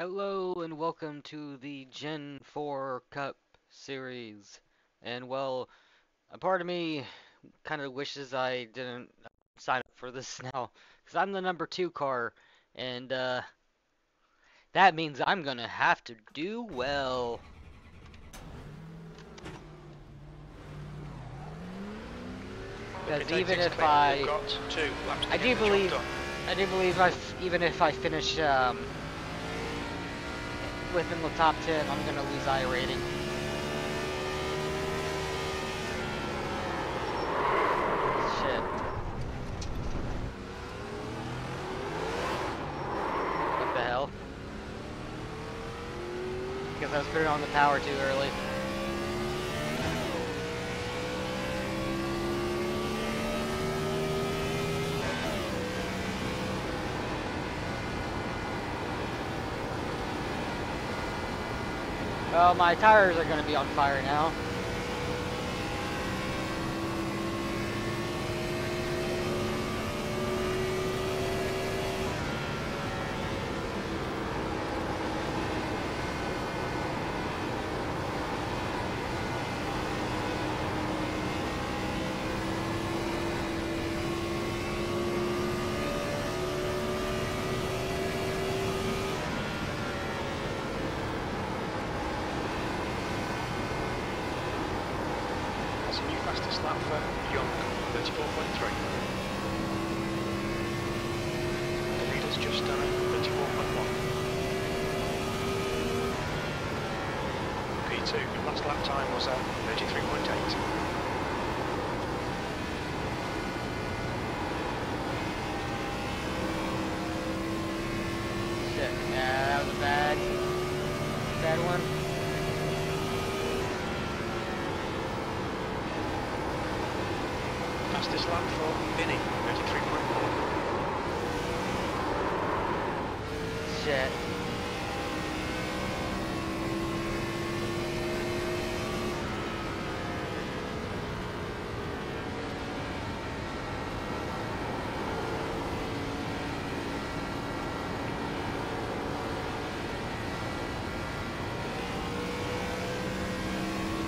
Hello and welcome to the Gen 4 Cup Series. And well, a part of me kind of wishes I didn't sign up for this now, because I'm the number 2 car, and that means I'm gonna have to do well. Because even if I do believe, even if I finish within the top 10, I'm gonna lose I rating. Shit. What the hell? Because I was putting on the power too early. Well, my tires are going to be on fire now. Fastest lap for Young, 34.3. The leader's just down, 34.1. P2, last lap time was at 33.8. Shit, yeah, that was a bad one. Fastest lap for Vinny, 33.4. Shit.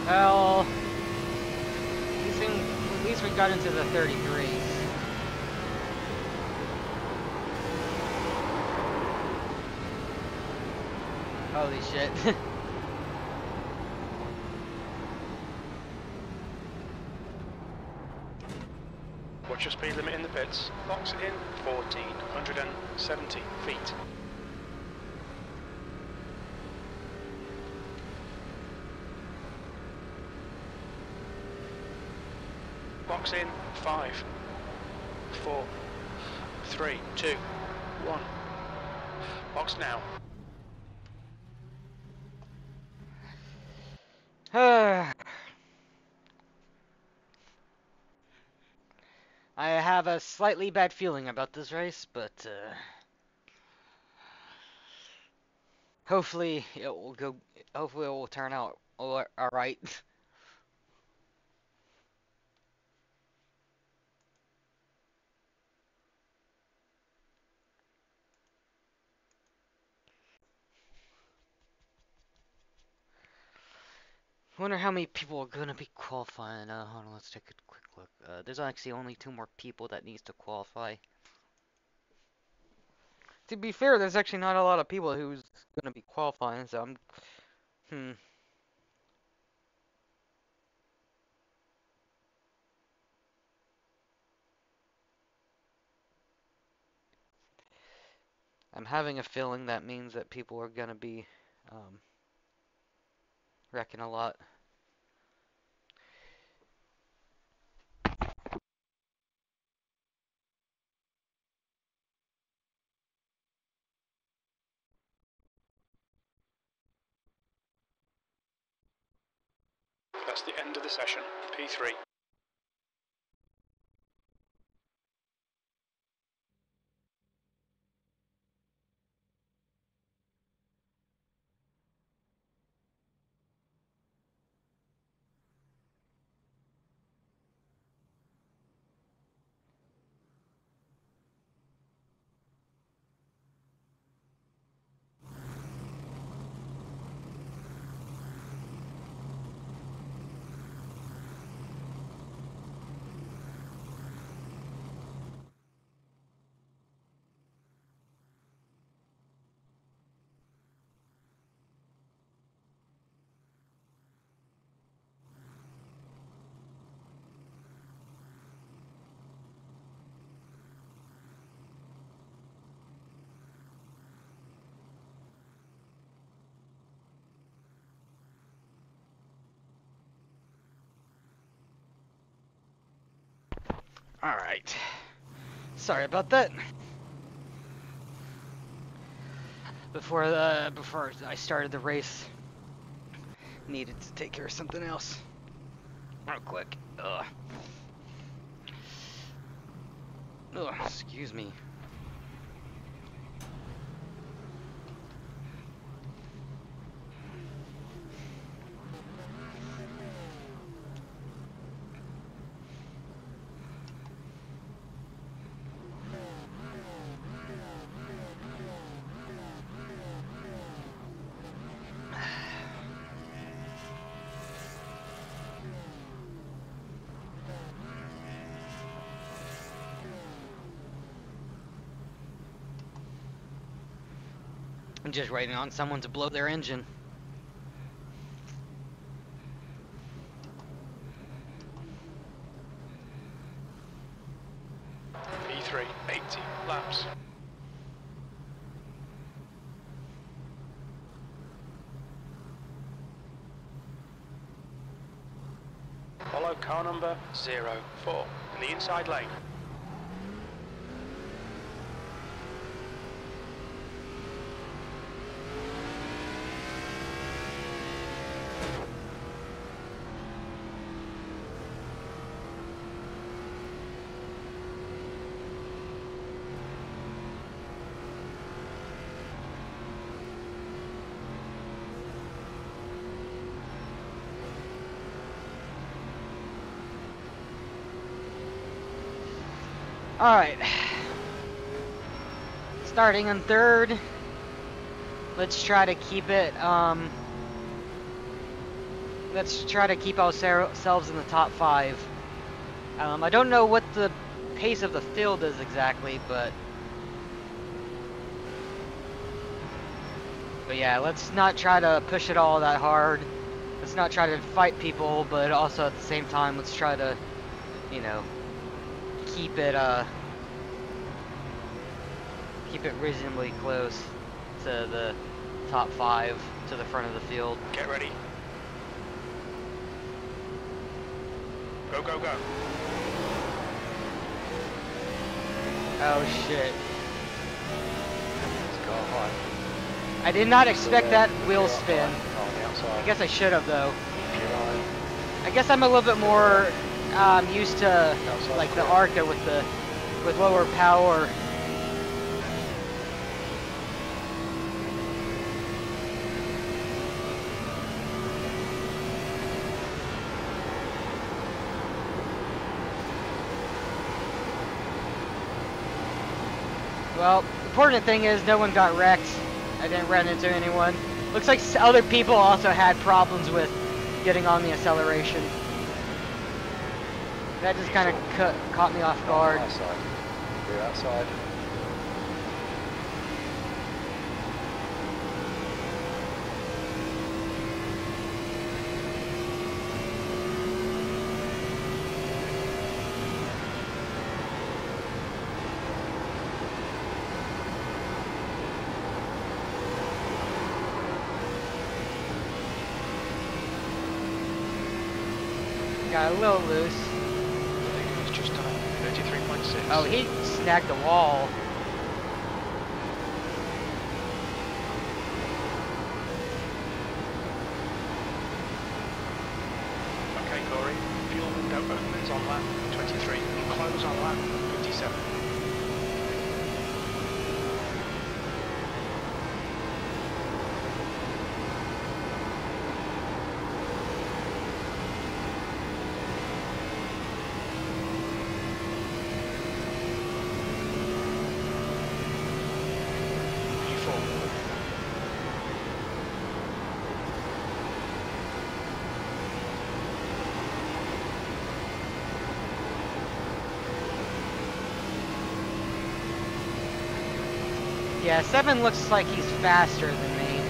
Well, you seem... At least we got into the 33s. Holy shit. What's your speed limit in the pits? Box in 1,470 feet. Box in 5, 4, 3, 2, 1. Box now. I have a slightly bad feeling about this race, but hopefully it will go. Hopefully it will turn out all right. I wonder how many people are gonna be qualifying. Hold on, let's take a quick look. There's actually only 2 more people that needs to qualify. To be fair, there's actually not a lot of people who's gonna be qualifying, so I'm... I'm having a feeling that means that people are gonna be, wrecking a lot. That's the end of the session, P3. Alright. Sorry about that. Before I started the race, needed to take care of something else real quick. Excuse me. Just waiting on someone to blow their engine. V3, 80 laps. Follow car number 04 in the inside lane. Alright, starting in third, let's try to keep it, let's try to keep ourselves in the top five. I don't know what the pace of the field is exactly, but yeah, let's not try to push it all that hard. Let's not try to fight people, but also at the same time, let's try to, you know, keep it reasonably close to the top five, to the front of the field. Get ready. Go, go, go. Oh shit. It's gone hard. I did not expect that wheel spin. I guess I should have though. I guess I'm a little bit more used to like the Arca with lower power. Well, the important thing is no one got wrecked. I didn't run into anyone. Looks like other people also had problems with getting on the acceleration. That just kind of caught me off guard. Outside. We're outside. Got a little loose. Oh, he snagged the wall. Okay, Corey. Fuel window opens on lap 23 and close on lap 57. Yeah, Seven looks like he's faster than me.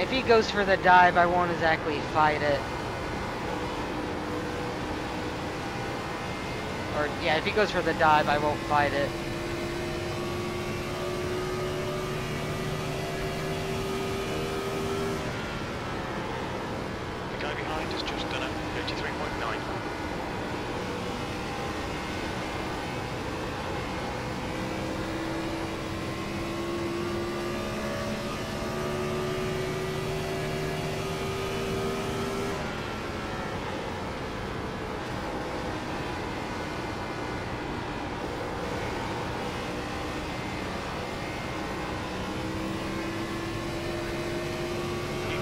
If he goes for the dive, I won't exactly fight it. Or, yeah, if he goes for the dive, I won't fight it. The guy behind has just done it, 53.9.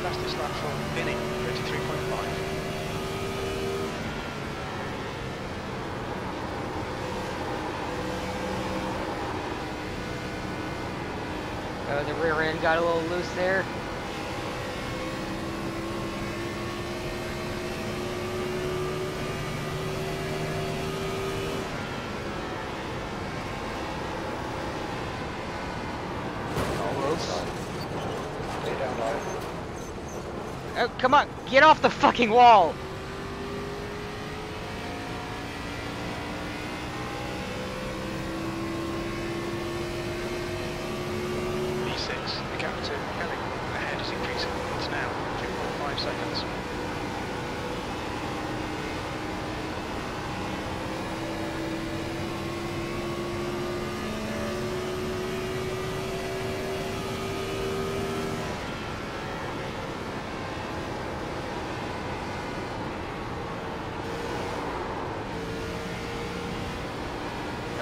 fastest lap from Binny, 33.5. The rear end got a little loose there. Oh, come on, get off the fucking wall!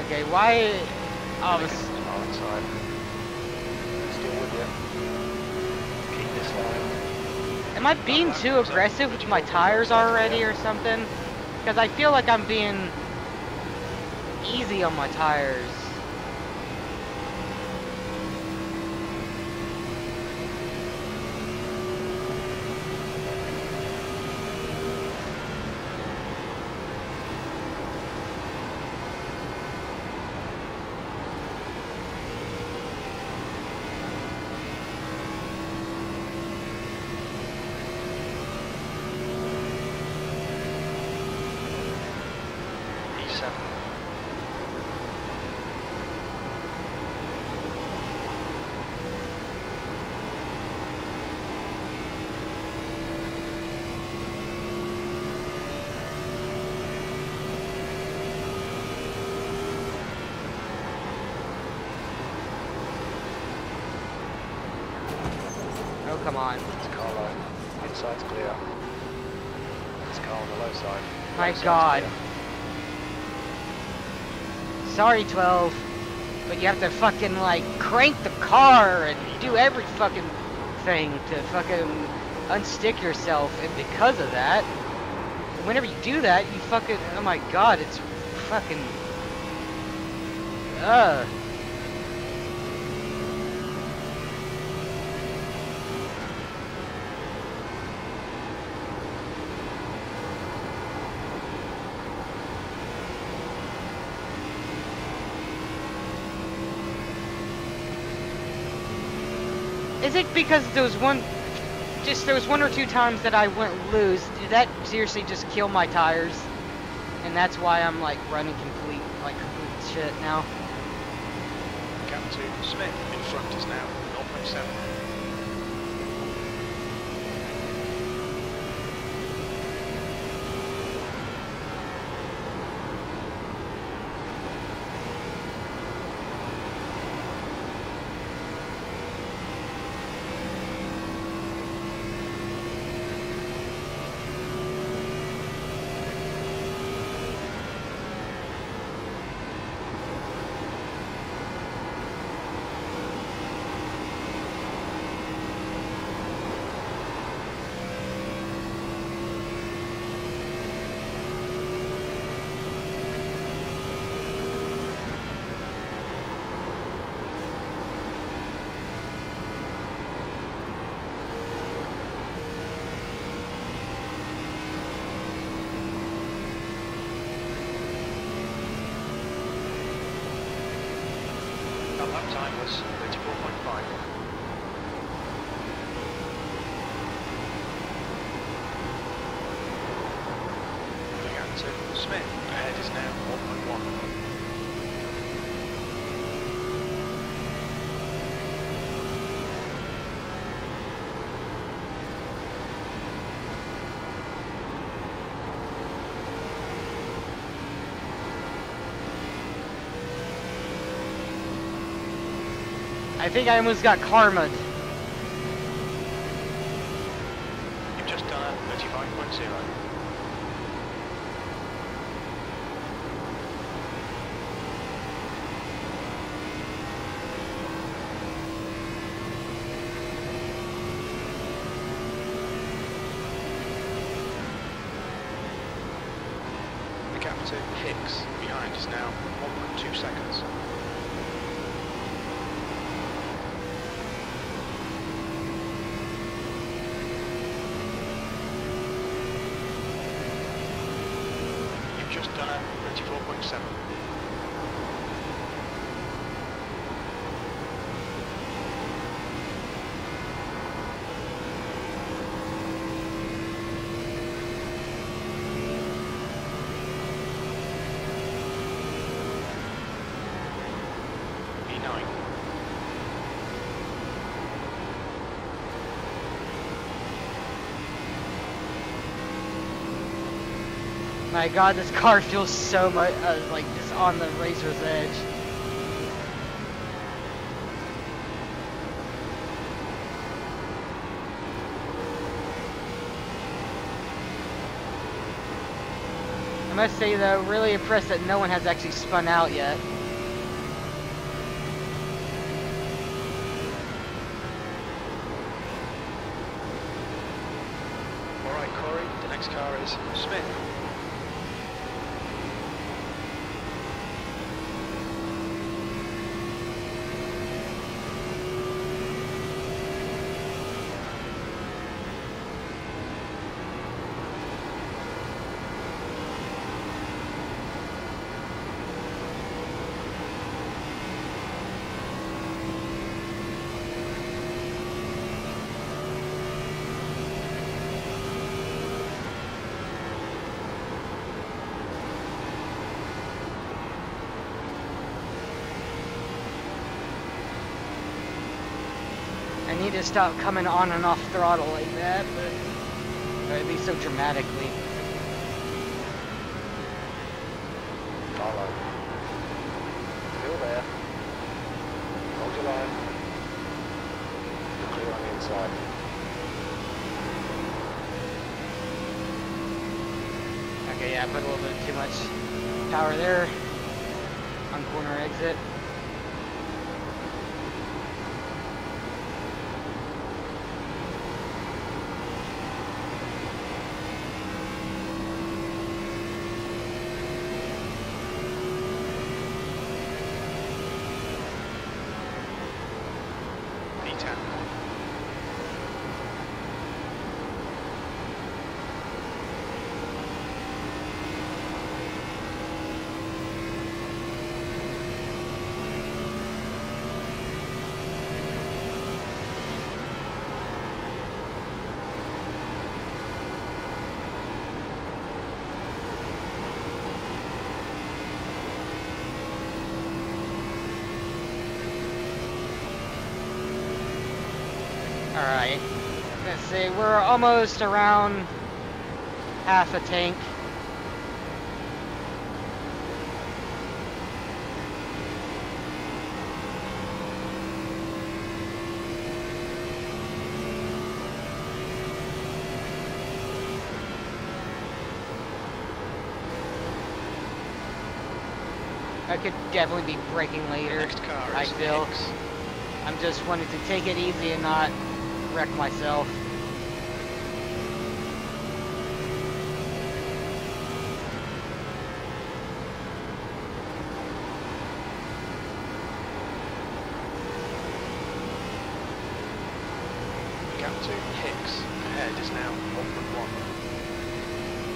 Okay, why? Oh, this is far inside. Still with you. Keep this line. Am I being too aggressive with my tires already or something? Because I feel like I'm being easy on my tires. Come on. It's car low. Inside's clear. It's car on the low side. My God. Sorry, 12, but you have to fucking like crank the car and do every fucking thing to fucking unstick yourself, and because of that, whenever you do that, you fucking, oh my God, it's fucking, ugh. Is it because there was one or two times that I went loose? Did that seriously just kill my tires? And that's why I'm like running complete shit now. Cap 2, Smith in front is now 0.7. Lap time was 34.5. Moving out to Smith, ahead is now 1.1. I think I almost got karma'd. You've just done a 35.0. Hicks behind us now, 1.2 seconds. You've just done a 34.7. My God, this car feels so much like it's on the razor's edge. I must say though, really impressed that no one has actually spun out yet. All right, Corey, the next car is Smith. I need to stop coming on and off throttle like that, but at least so dramatically. Follow. Still there. Hold your line. You're clear on the inside. Okay, yeah, I put a little bit too much power there on corner exit. Alright, let's see, we're almost around half a tank. I could definitely be braking later, next car I feel. I'm just wanting to take it easy and not wreck myself. Captain Hicks ahead is now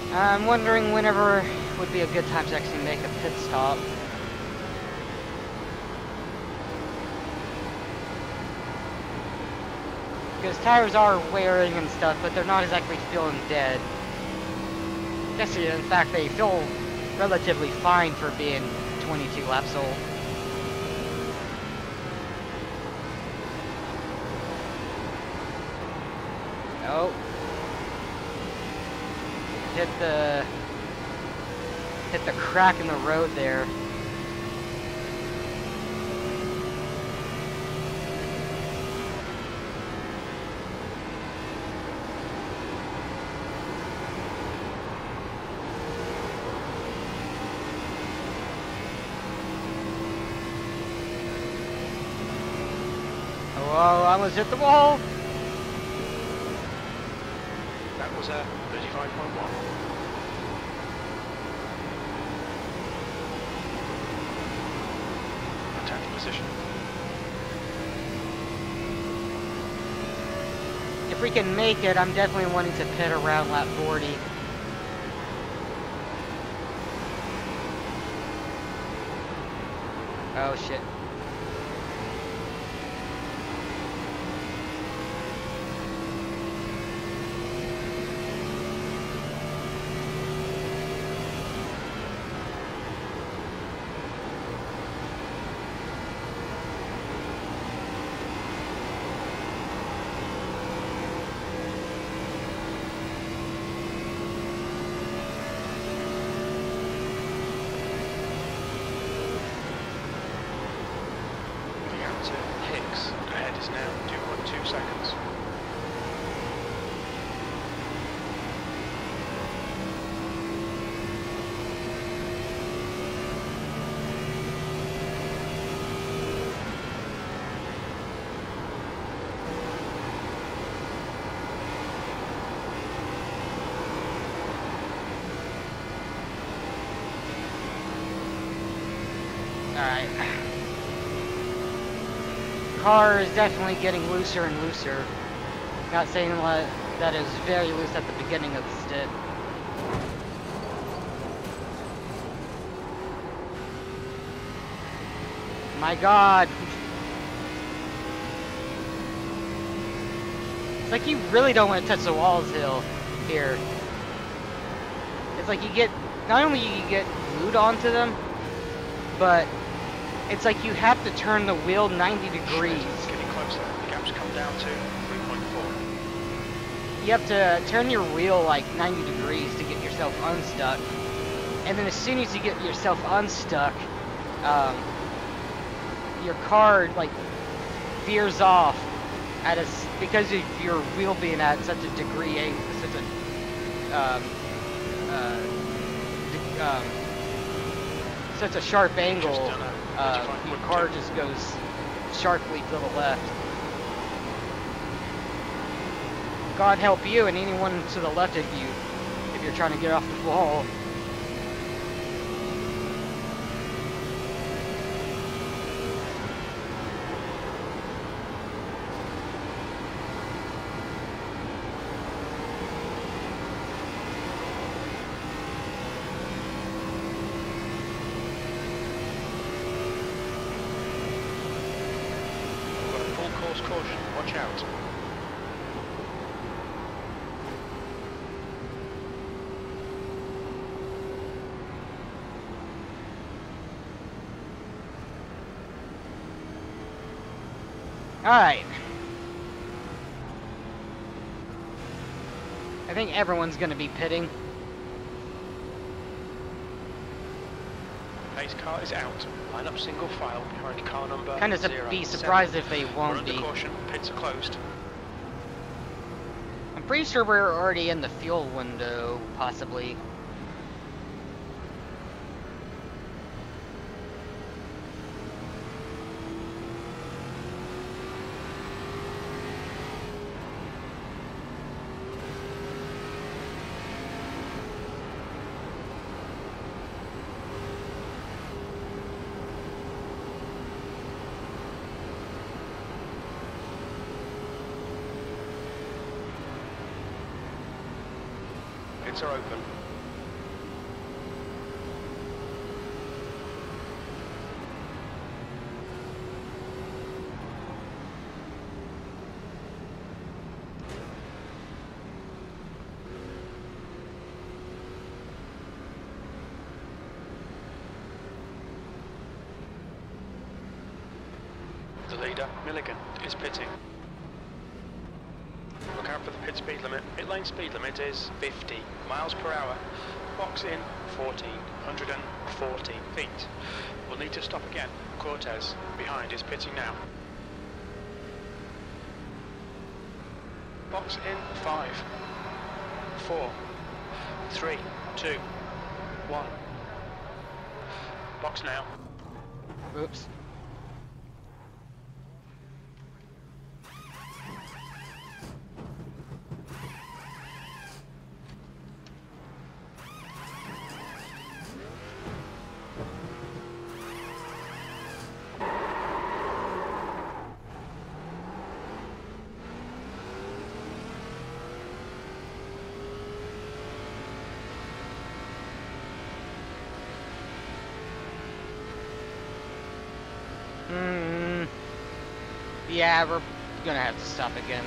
1.1. I'm wondering whenever would be a good time to actually make a pit stop. Because tires are wearing and stuff, but they're not exactly feeling dead. Actually, in fact, they feel relatively fine for being 22 laps old. Oh. Hit the crack in the road there. Oh, I almost hit the wall. That was a 35.1. position. If we can make it, I'm definitely wanting to pit around lap 40. Oh shit. The car is definitely getting looser and looser. Not saying that it was very loose at the beginning of the stint. My god! It's like you really don't want to touch the walls here. It's like you get, not only you get glued onto them, but it's like you have to turn the wheel 90 degrees. It's getting closer. The gap's come down to 3.4. You have to turn your wheel like 90 degrees to get yourself unstuck. And then as soon as you get yourself unstuck, your car like veers off at a, because of your wheel being at such a degree, such a such a sharp angle. The car just goes sharply to the left. God help you and anyone to the left of you if you're trying to get off the wall. Alright. I think everyone's going to be pitting. Pace car is out. Line up single file behind car number. Kind of be surprised if they won't be. Caution. Pits are closed. I'm pretty sure we're already in the fuel window, possibly. Are open. The leader, Milligan, is pitting. Look out for the pit speed limit. Pit lane speed limit is 50 miles per hour. Box in 140 feet. We'll need to stop again. Cortez behind is pitting now. Box in 5, 4, 3, 2, 1. Box now. Oops. Yeah, we're gonna have to stop again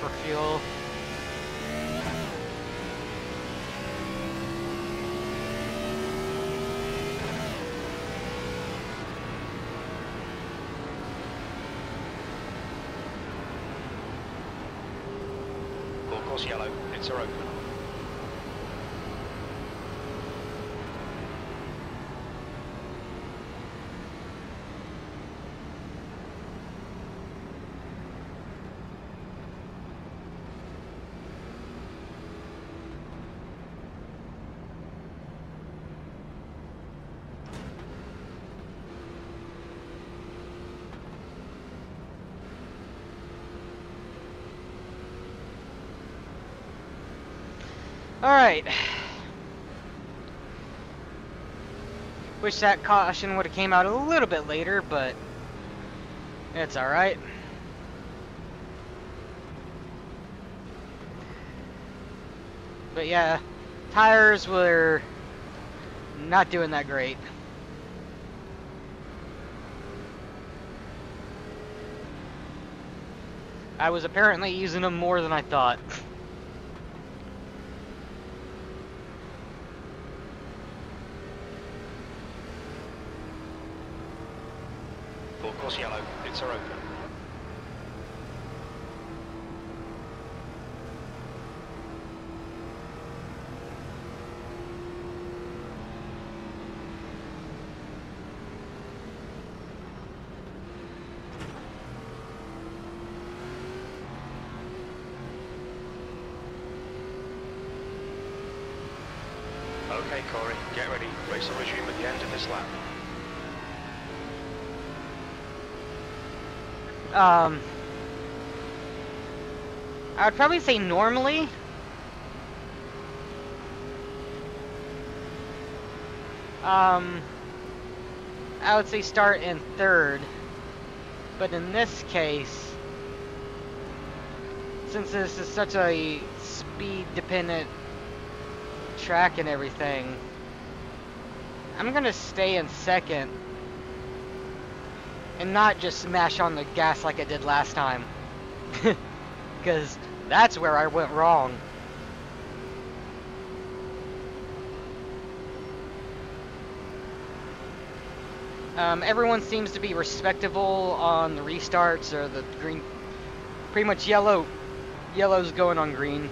for fuel. Full course yellow, pits are open. Alright. Wish that caution would have came out a little bit later, but it's alright. But yeah, tires were not doing that great. I was apparently using them more than I thought. Yellow, pits are open. Okay, Corey, get ready. Race will resume at the end of this lap. I would probably say normally. I would say start in third, but in this case, since this is such a speed-dependent track and everything, I'm gonna stay in second. And not just smash on the gas like I did last time. Because that's where I went wrong. Everyone seems to be respectable on the restarts or the green. Pretty much yellow. Yellow's going on green.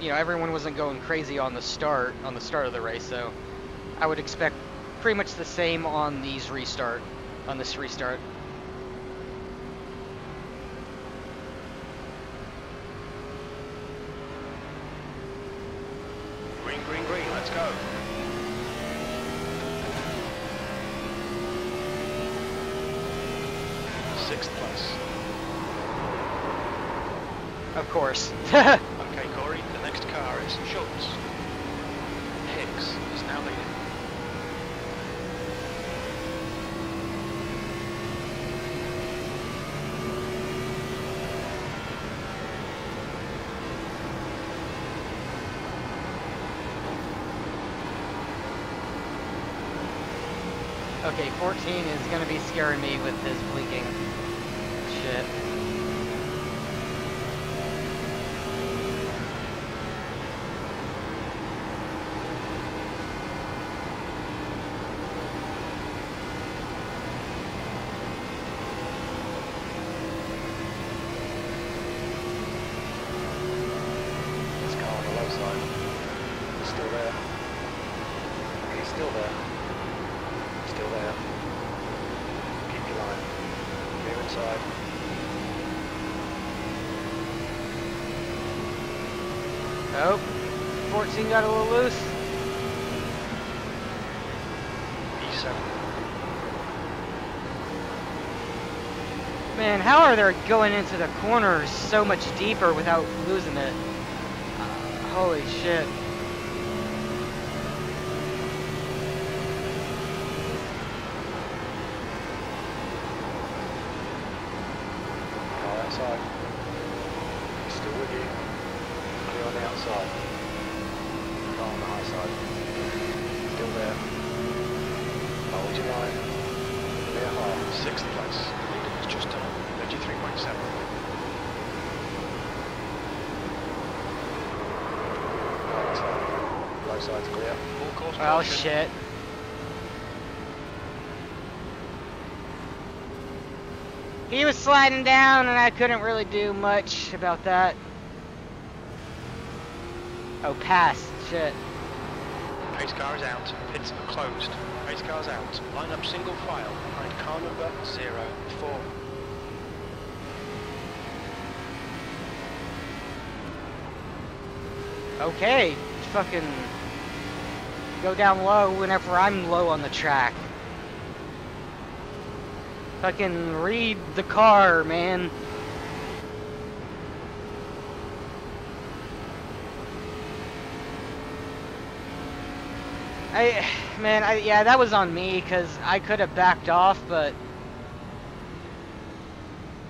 You know, everyone wasn't going crazy on the start, of the race, so I would expect pretty much the same on these restart, on this restart. Green, green, green, let's go. Sixth place. Of course. Okay, Corey, the next car is Schultz. Hicks is now leading. Okay, 14 is gonna be scaring me with his blinking shit. This car on the low side. He's still there. He's still there. Still there. Keep your line. Clear inside. Oh, 14 got a little loose. E7. Man, how are they going into the corners so much deeper without losing it? Holy shit. Hold your line. 6th place. The leader was just on 33.7. Side's clear. Full course caution. Oh shit. He was sliding down and I couldn't really do much about that. Oh, pass. Shit. Pace car is out. Pits are closed. Pace car's out. Line up single file behind car number 04. Okay. Fucking go down low whenever I'm low on the track. Fucking read the car, man. Yeah, that was on me because I could have backed off, but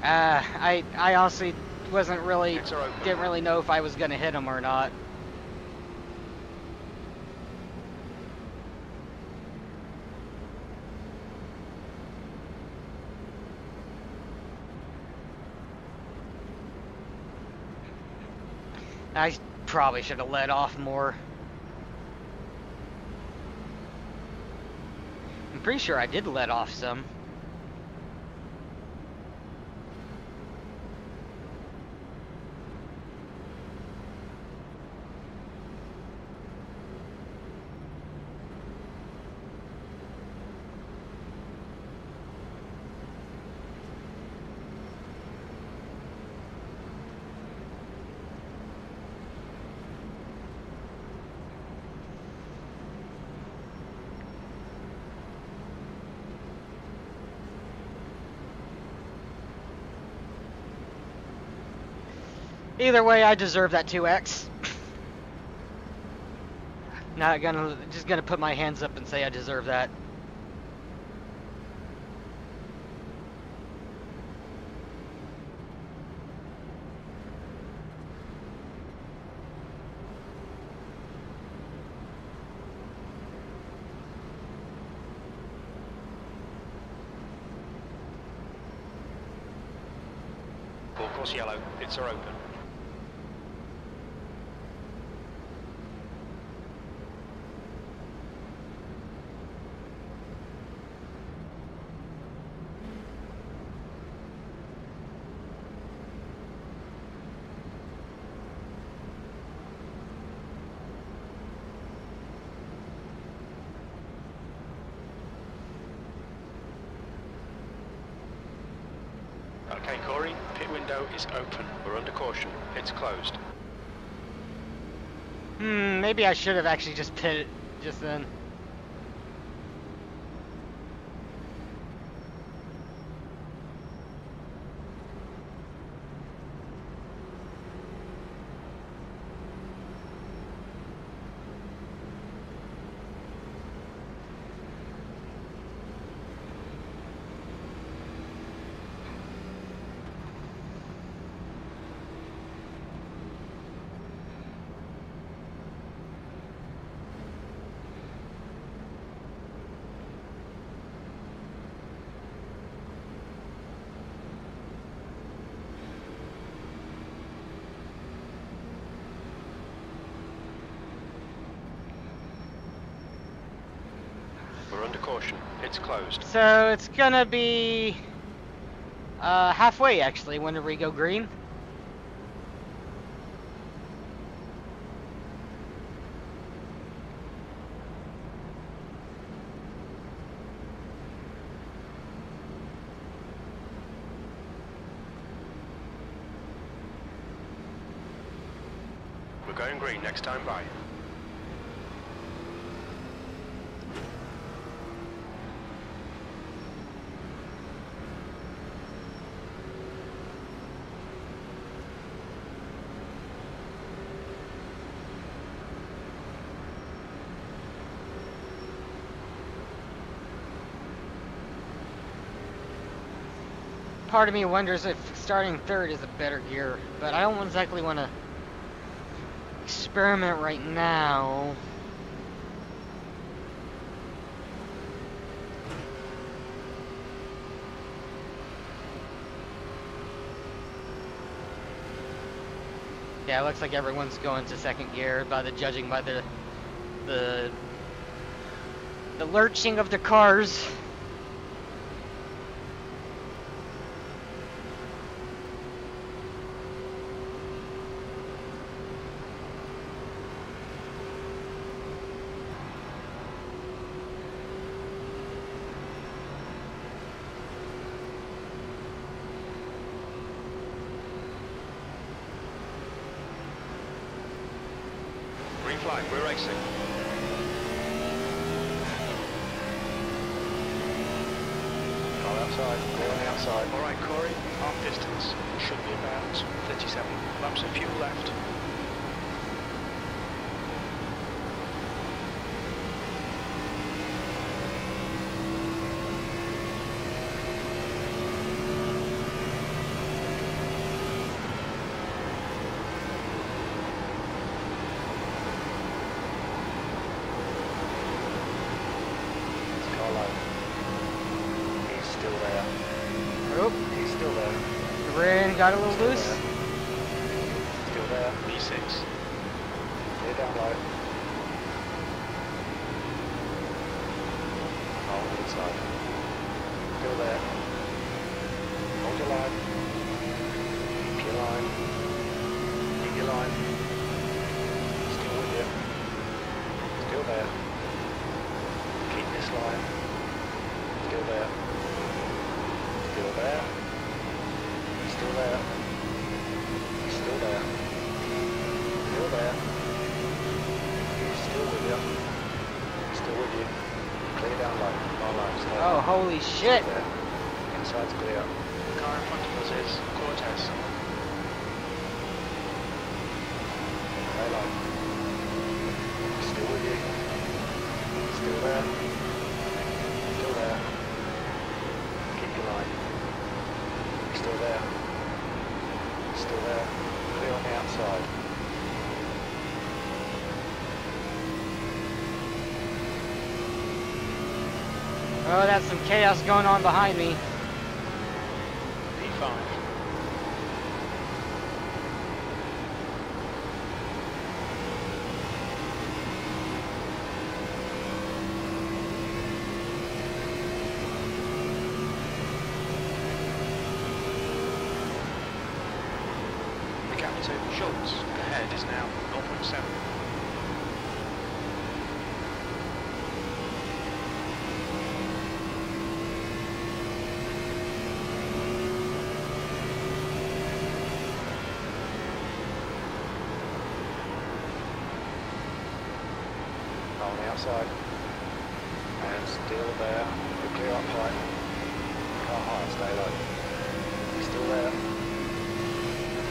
I honestly didn't really know if I was gonna hit him or not. I probably should have let off more. I'm pretty sure I did let off some. Either way, I deserve that 2X. Just gonna put my hands up and say I deserve that. Full course yellow. Pits are open. Okay, Corey, pit window is open. We're under caution. It's closed. Maybe I should have actually just pitted just then. Under caution, it's closed. So it's gonna be halfway actually whenever we go green. We're going green next time by. Part of me wonders if starting third is a better gear, but I don't exactly want to experiment right now. Yeah, it looks like everyone's going to second gear by the judging by the lurching of the cars. We're racing. Car outside, we're on the outside. Alright Corey, half distance, should be about 37, laps of fuel left. Got a little still loose. There. Still there. B6. Clear down low. Oh, inside. Still there. Hold your line. Keep your line. Keep your line. Still with you. Still there. Keep this line. Still there. Still there. Still there. He's still there. Still there. He's still with you. He's still with you. Clear down low. Oh, holy shit! Inside's clear. The car in front of us is Cortez. Stay low. Still with you. Still there. Still there. Keep your line. Still there. Still there, clear on the outside. Oh, that's some chaos going on behind me. P5. Schultz ahead is now 0.7. On the outside. And still there. You're clear up high. Car high, stay low. Still there.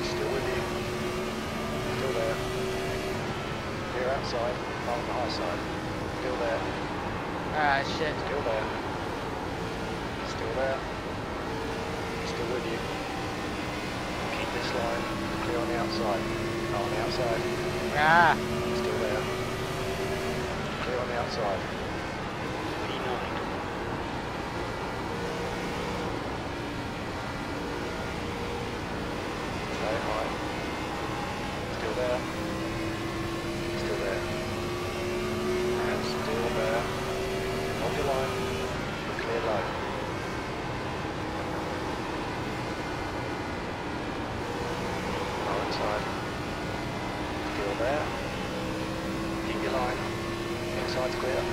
Still with you. Still there. Clear outside, on the high side. Still there. Ah, shit. Still there. Still there. Still with you. Keep this line. Clear on the outside. On the outside. Ah. Still there. Clear on the outside. Stay high. Still there. Still there. And still there. Hold your line. Clear low. Car inside. Still there. Keep your line. Inside's clear.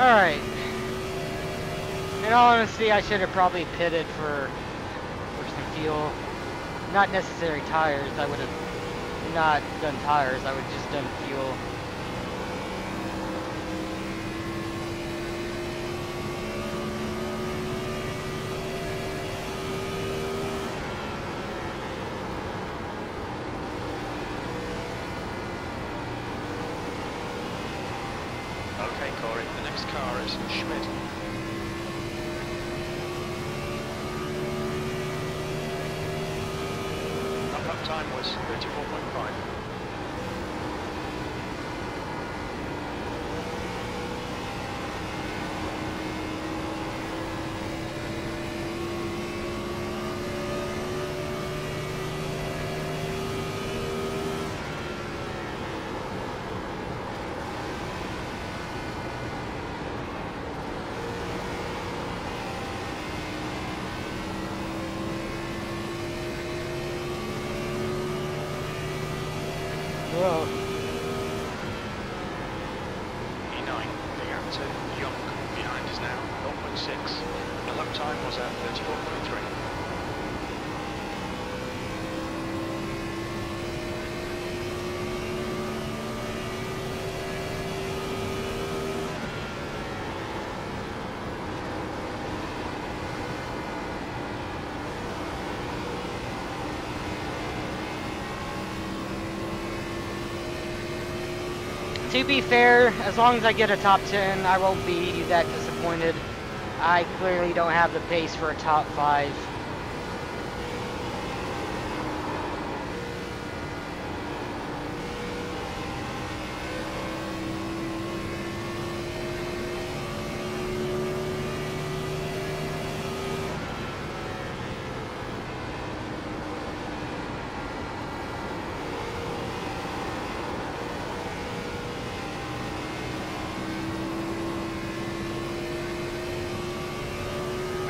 Alright, in all honesty, I should have probably pitted for some fuel, not necessary tires. I would have not done tires, I would have just done fuel. Corey, the next car is Schmidt. Lap time was 34.5. Well. E9, Leon to Young behind us now, 0.6. The lap time was at 34.3. To be fair, as long as I get a top 10, I won't be that disappointed. I clearly don't have the pace for a top 5.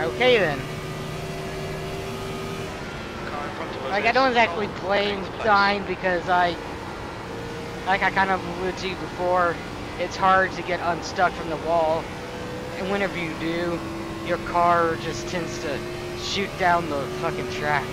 Okay then. Like, I don't exactly blame Dine because I kind of alluded to before, it's hard to get unstuck from the wall. And whenever you do, your car just tends to shoot down the fucking track.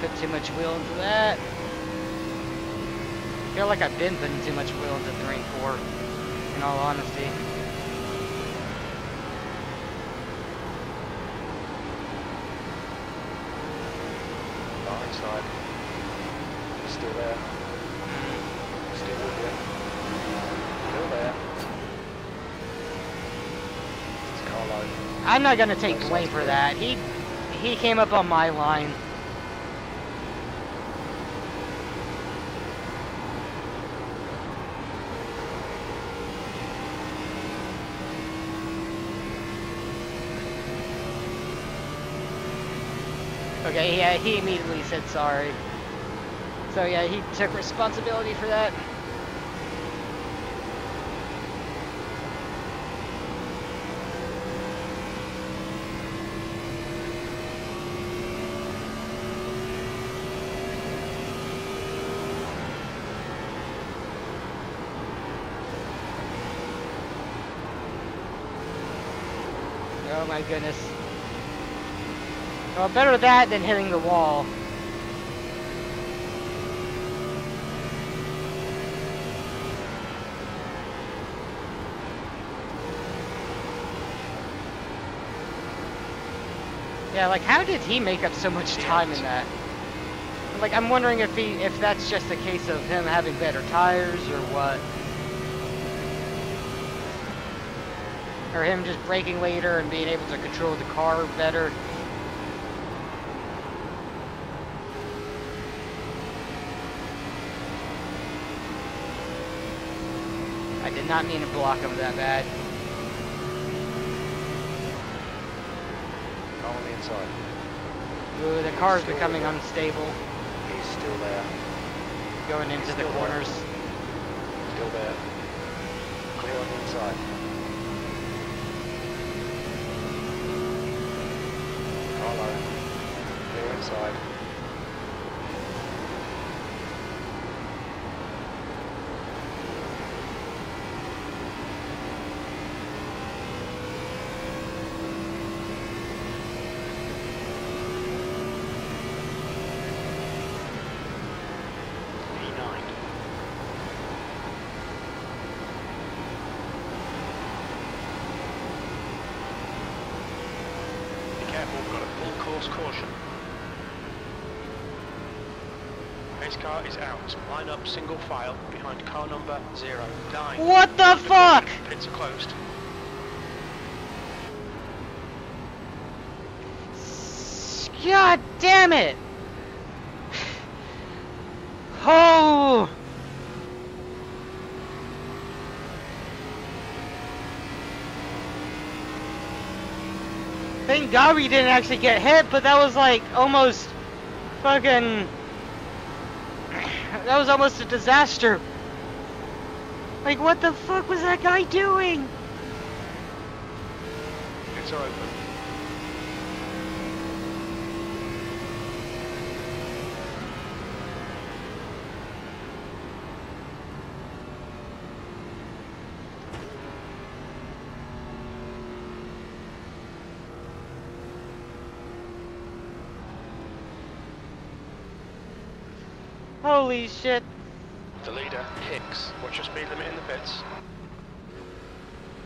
Put too much wheel into that. I feel like I've been putting too much wheel into 3 and 4, in all honesty. Not inside. Still there. Still with you. Still there. It's Carlo. I'm not gonna take blame for that. He came up on my line. Okay, yeah, he immediately said sorry. So yeah, he took responsibility for that. Oh my goodness. Well, better that than hitting the wall. Yeah, like how did he make up so much time in that? Like I'm wondering if that's just a case of him having better tires or what. Or him just braking later and being able to control the car better. I did not mean to block him that bad. Car on the inside. Ooh, the car's becoming unstable. He's still there. Going into the corners. Still there. Clear on the inside. Marlow. Clear inside. We've got a full course caution. Race car is out. Line up single file behind car number 09. What the fuck? Pits are closed. God damn it! Oh! Thank God we didn't actually get hit, but that was like almost fucking... That was almost a disaster. Like, what the fuck was that guy doing? It's open. Holy shit. The leader, Hicks. Watch your speed limit in the pits.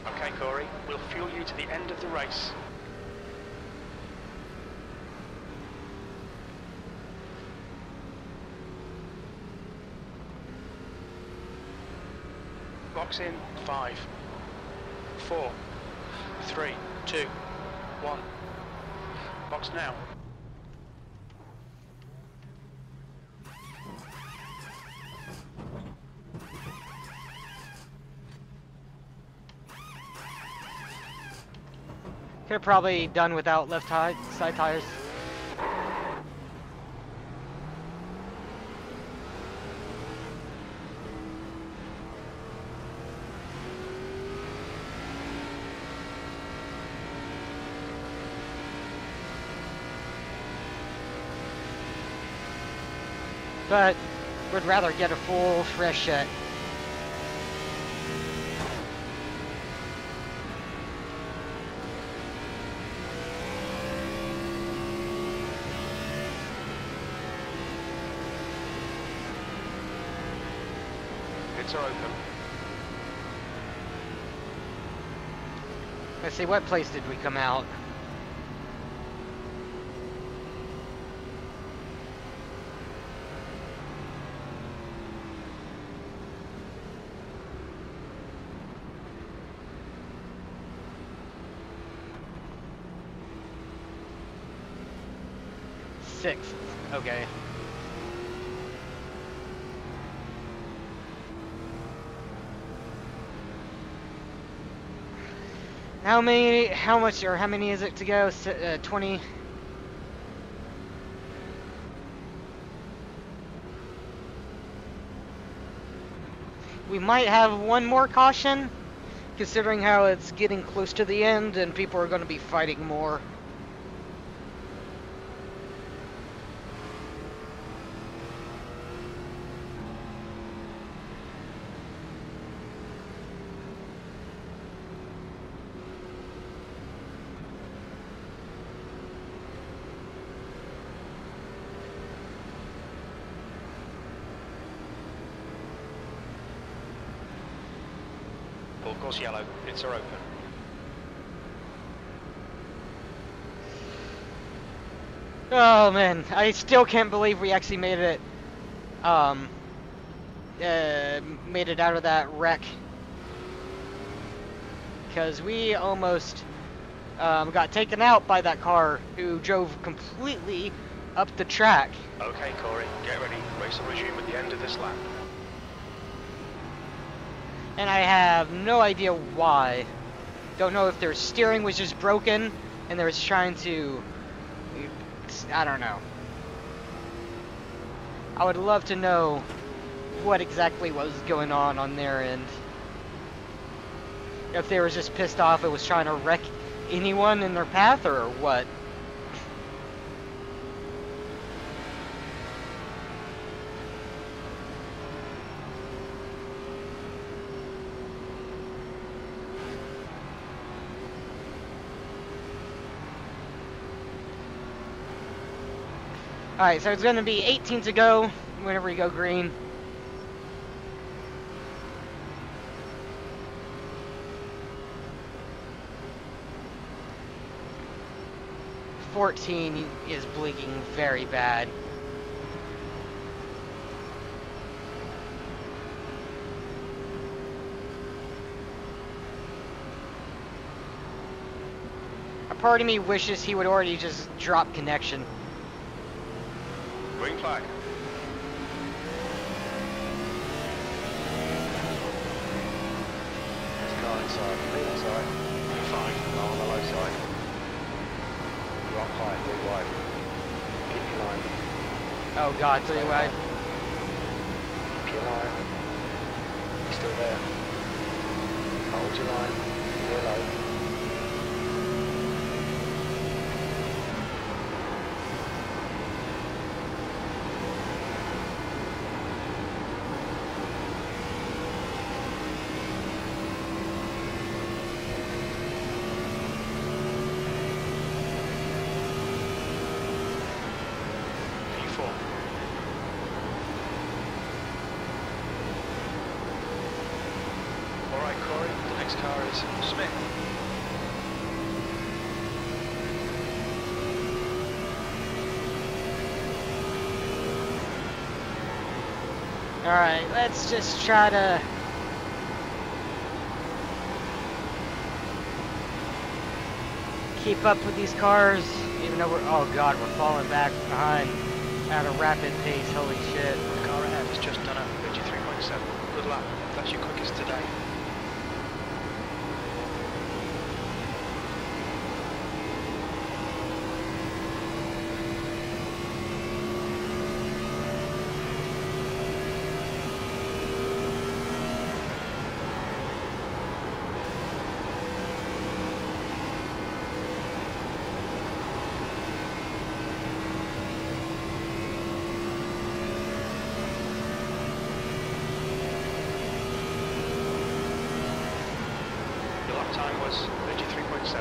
Okay, Corey. We'll fuel you to the end of the race. Box in 5, 4, 3, 2, 1. Box now. They're probably done without left side tires. But would rather get a full fresh set. Are open. Let's see, what place did we come out? Sixth, okay. How many is it to go? 20? We might have one more caution, considering how it's getting close to the end and people are going to be fighting more. Course yellow, pits are open. Oh man, I still can't believe we actually made it out of that wreck, because we almost got taken out by that car who drove completely up the track. Okay Corey, get ready, race will resume at the end of this lap. And I have no idea why. Don't know if their steering was just broken and they were trying to... I don't know. I would love to know what exactly was going on their end. If they were just pissed off it was trying to wreck anyone in their path or what. Alright, so it's going to be 18 to go whenever we go green. . 14 is blinking very bad. A part of me wishes he would already just drop connection. Green flag. There's a car inside, lean inside. Fine. No, on the low side. Rock high, three wide. Keep your line. Oh god, three wide. Keep your line. You're still there. Hold your line. You're low. Alright, let's just try to... keep up with these cars, even though we're... oh god, we're falling back behind at a rapid pace, holy shit. The car ahead has just done a 53.7. Good luck, that's your quickest today. Time was 53.7.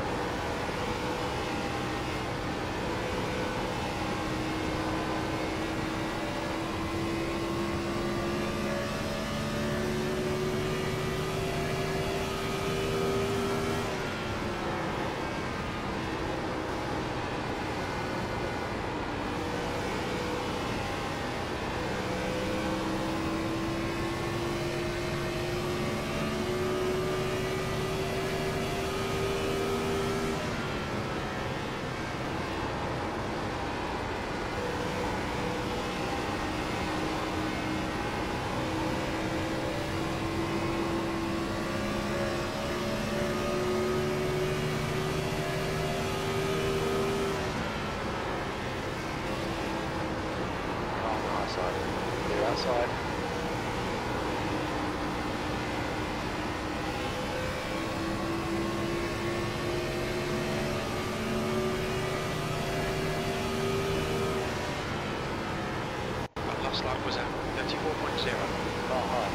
Outside. That last lap was at 34.0. Not high.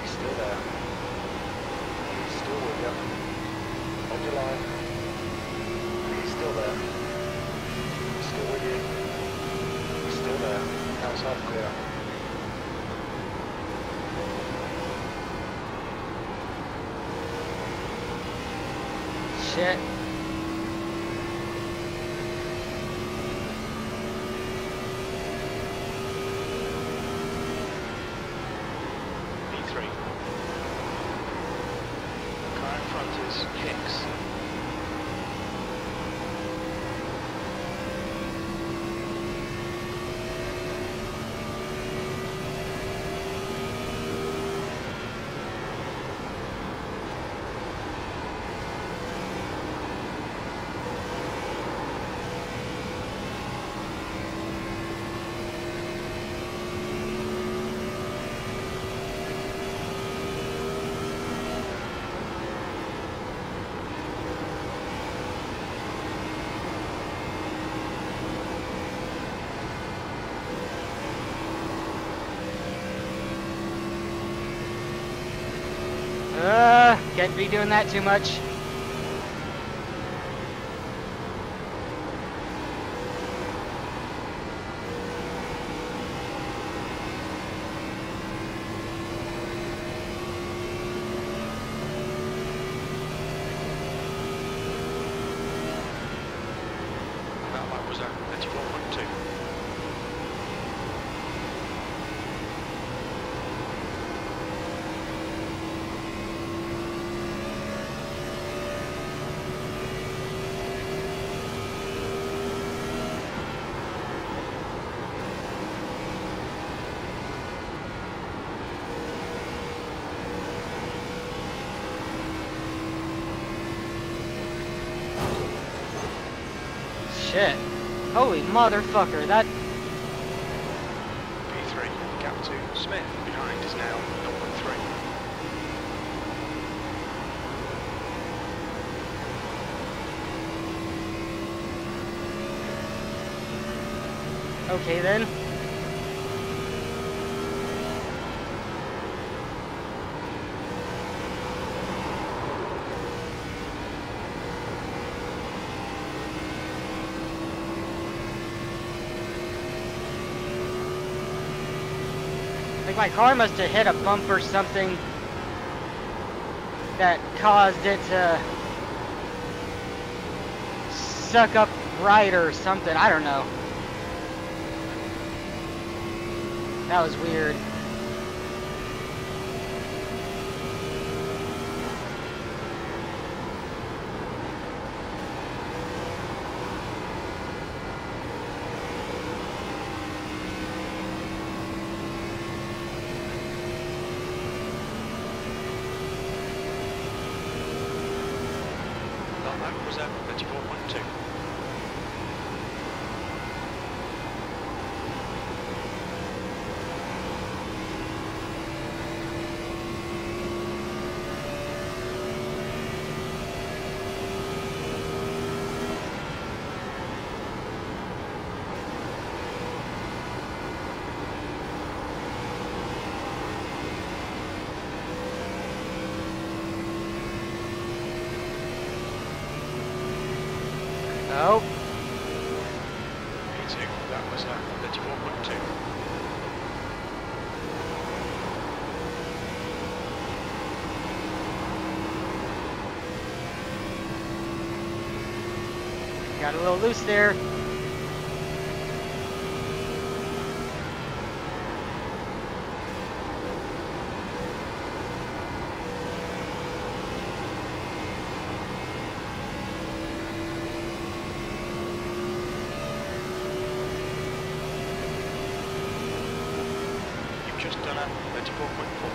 He's still there. He's still with you. Hold your line. He's still there. He's still with you. He's still there. Outside clear. Shit. V3. Car in front is Hicks. Can't be doing that too much. shit. Holy motherfucker, that... P3, gap 2, Smith behind is now 0.3. Okay then. My car must have hit a bump or something that caused it to suck up right or something. I don't know. That was weird. Oh. P2, that was at 34.2. Got a little loose there. Just done at 34.4.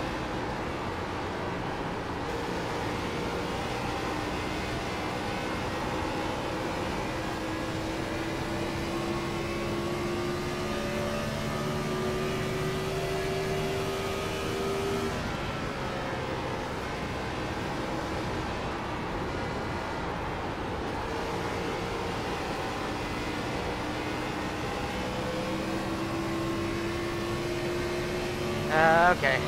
Okay.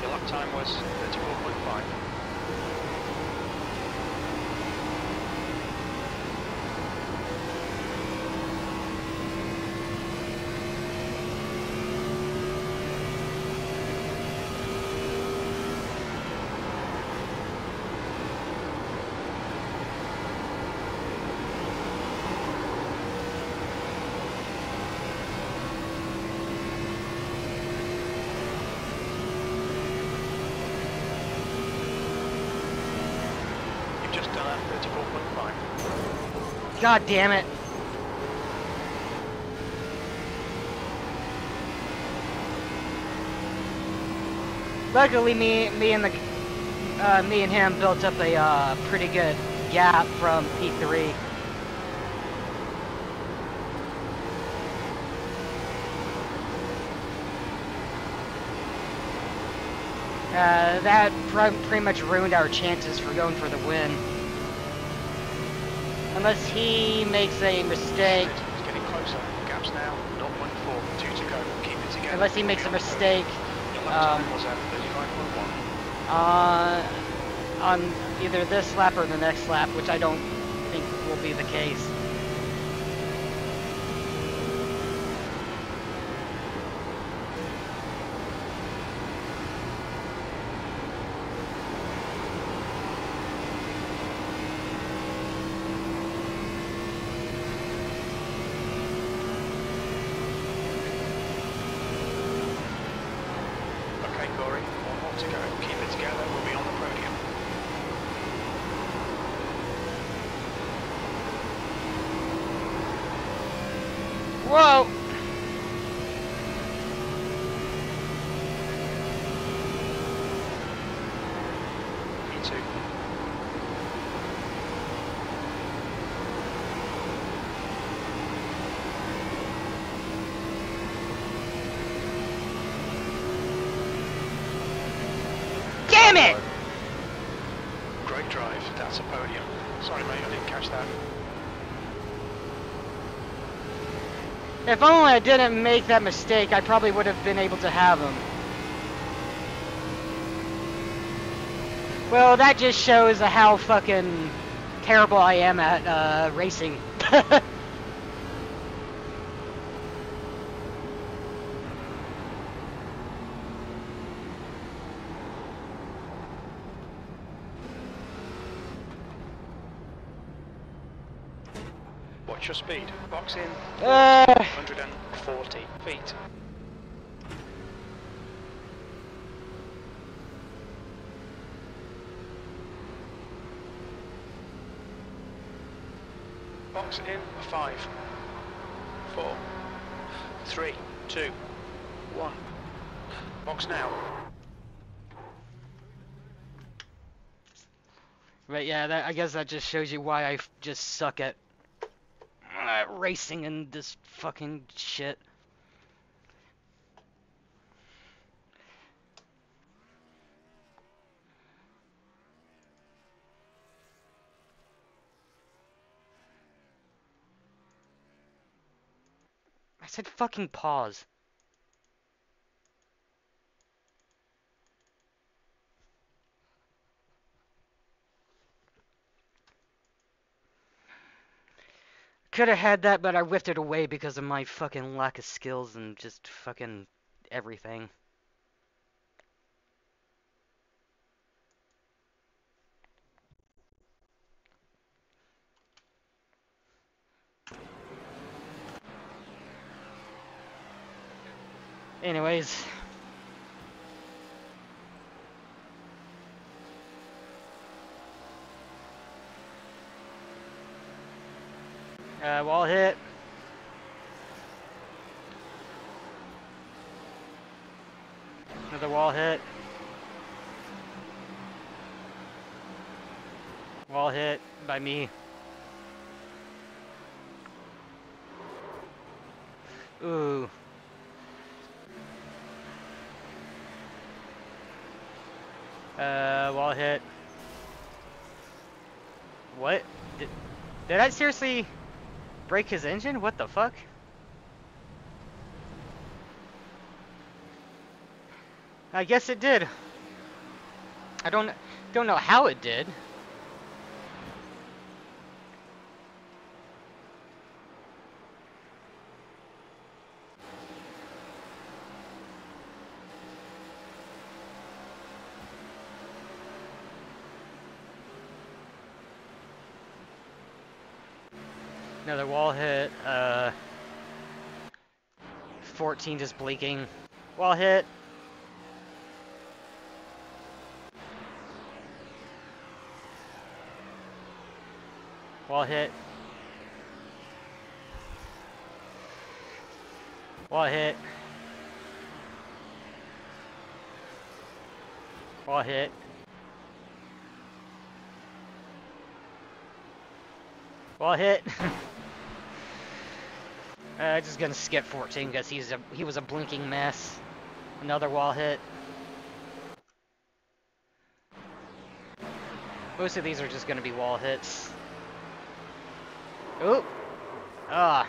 Your lap time was 34.5. God damn it. Luckily me and him built up a pretty good gap from P3. That pretty much ruined our chances for going for the win. Unless he makes a mistake. It's getting closer. Gaps now. 0.4. 2 to go. Keep it together. Unless he makes a mistake. On either this lap or the next lap, which I don't think will be the case. Whoa! P2. Damn it! Great drive. That's a podium. Sorry, mate, I didn't catch that. If only I didn't make that mistake, I probably would have been able to have him. Well, that just shows how fucking terrible I am at racing. What's your speed? Box in 140 feet. Box in 5, 4, 3, 2, 1. Box now. Right, yeah, I guess that just shows you why I just suck at racing and this fucking shit. I said fucking pause. Could have had that, but I whiffed it away because of my fucking lack of skills and just fucking everything. Anyways. Wall hit. Another wall hit. Wall hit by me. Ooh. Wall hit. What? Did I seriously break his engine? What the fuck? I guess it did. I don't know how it did. Another wall hit, 14 just blinking. Wall hit. Wall hit. Wall hit. Wall hit. Wall hit. Just gonna skip 14 because he was a blinking mess. Another wall hit. Most of these are just gonna be wall hits. Oop. Ah.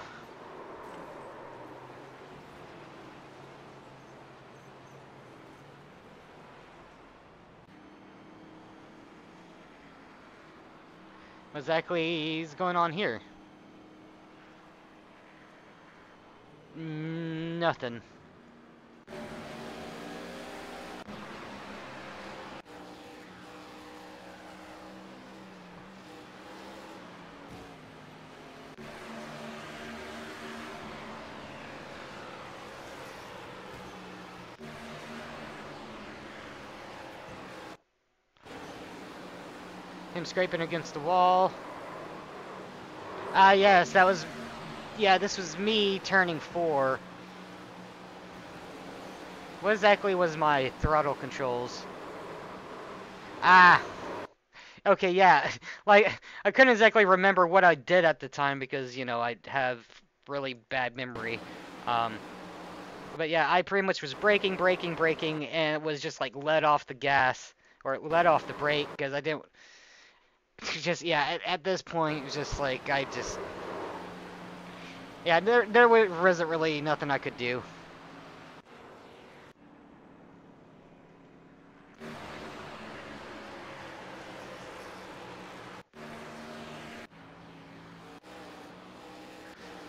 What exactly is going on here? Nothing. Him scraping against the wall. Ah, yes, that was... Yeah, this was me turning 4. What exactly was my throttle controls? Ah. Okay, yeah. Like, I couldn't exactly remember what I did at the time because, you know, I have really bad memory. But yeah, I pretty much was braking, and it was just like let off the gas. or let off the brake, because I didn't, just, yeah, at this point, it was just like, I just, yeah, there wasn't really nothing I could do.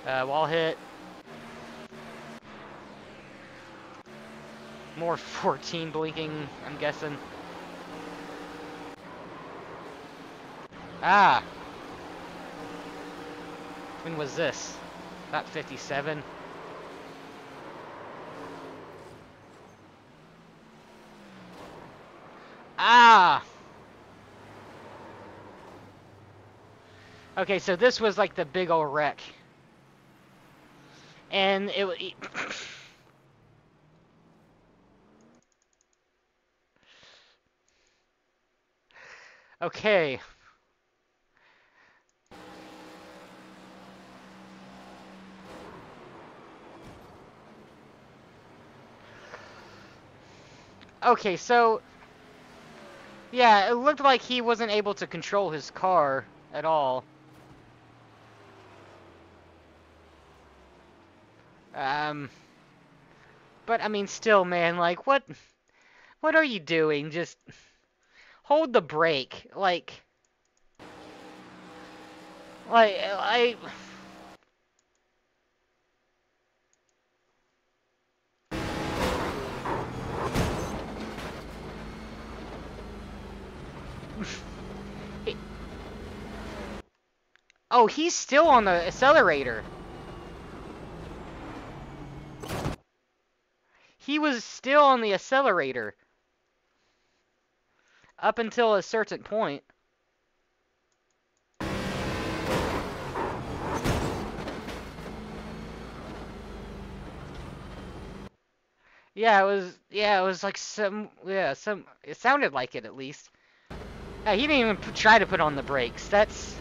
Wall hit. More 14 blinking, I'm guessing. Ah! When was this? About 57? Ah! Okay, so this was like the big old wreck. And it okay. Okay, so yeah, it looked like he wasn't able to control his car at all. But I mean, still, man, like, what are you doing? Just hold the brake, oh, he's still on the accelerator. He was still on the accelerator up until a certain point. Yeah, it was like some it sounded like it, at least. Yeah, he didn't even try to put on the brakes. That's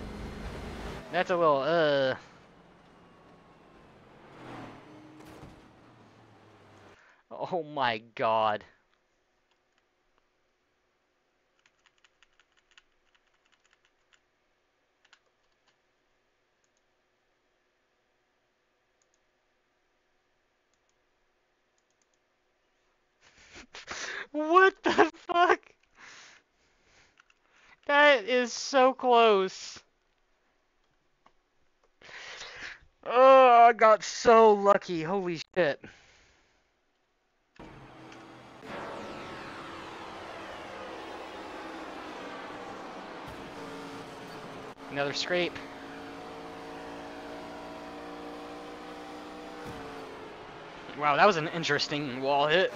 a little Oh my god. What the fuck? That is so close. Oh, I got so lucky. Holy shit. Another scrape. Wow, that was an interesting wall hit.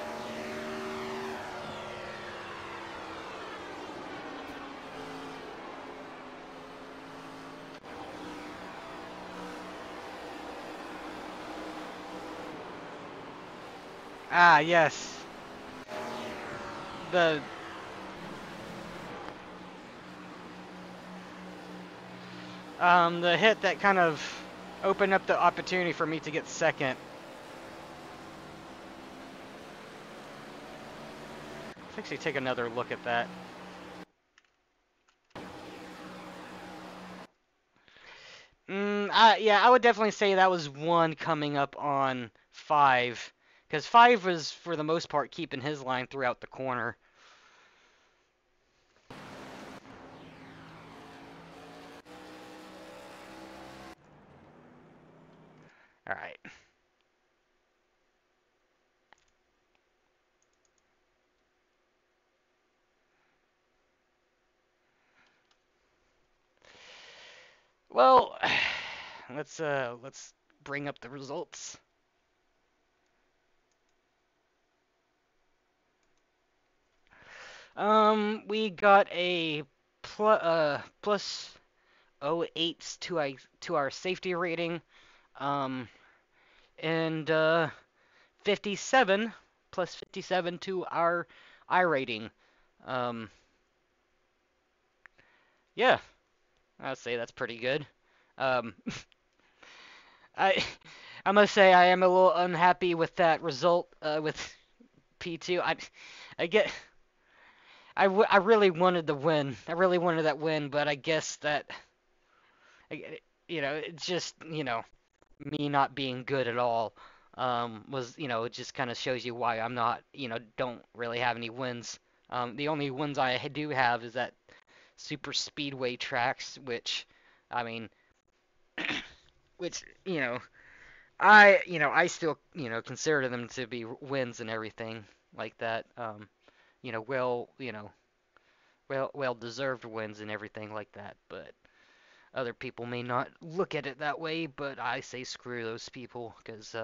Ah, yes. The hit that kind of opened up the opportunity for me to get second. Let's actually take another look at that. Yeah, I would definitely say that was one coming up on 5, because 5 was, for the most part, keeping his line throughout the corner. All right. Well, let's bring up the results. We got a plus 0.8 to our safety rating. And 57 plus 57 to our I rating. Yeah, I'd say that's pretty good. I must say I am a little unhappy with that result with P2. I get I really wanted the win. I really wanted that win, but I guess that, you know, it's just, you know, me not being good at all was, you know, it just kind of shows you why I'm not, you know, don't really have any wins. The only wins I do have is that super speedway tracks, which, I mean, which, you know, I still, you know, consider them to be wins and everything like that. You know, well-deserved wins and everything like that. But other people may not look at it that way, but I say screw those people, because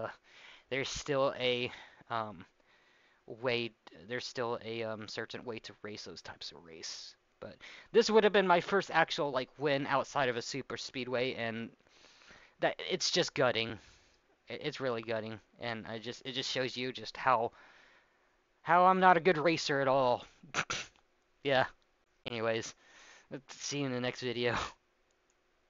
there's still a certain way to race those types of race. But this would have been my first actual, like, win outside of a super speedway, and that it's just gutting. It's really gutting, and it just shows you just how I'm not a good racer at all. Yeah. Anyways, let's see you in the next video.